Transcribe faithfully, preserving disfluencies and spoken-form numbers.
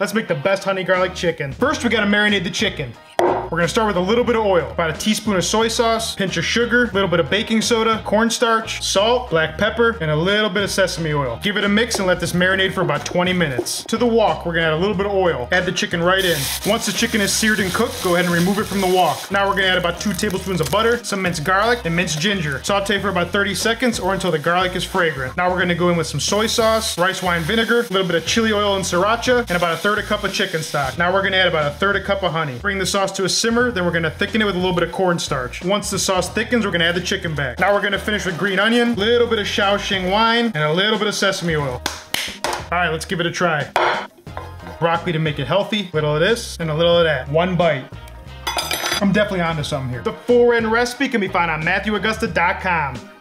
Let's make the best honey garlic chicken. First, we gotta marinate the chicken. We're gonna start with a little bit of oil, about a teaspoon of soy sauce, pinch of sugar, a little bit of baking soda, cornstarch, salt, black pepper, and a little bit of sesame oil. Give it a mix and let this marinate for about twenty minutes. To the wok, we're gonna add a little bit of oil. Add the chicken right in. Once the chicken is seared and cooked, go ahead and remove it from the wok. Now we're gonna add about two tablespoons of butter, some minced garlic, and minced ginger. Saute for about thirty seconds or until the garlic is fragrant. Now we're gonna go in with some soy sauce, rice wine vinegar, a little bit of chili oil and sriracha, and about a third a cup of chicken stock. Now we're gonna add about a third a cup of honey. Bring the sauce to a simmer, then we're gonna thicken it with a little bit of cornstarch. Once the sauce thickens, we're gonna add the chicken back. Now we're gonna finish with green onion, a little bit of Shaoxing wine, and a little bit of sesame oil. All right, let's give it a try. Broccoli to make it healthy, a little of this, and a little of that. One bite. I'm definitely onto something here. The full written recipe can be found on Matthew Augusta dot com.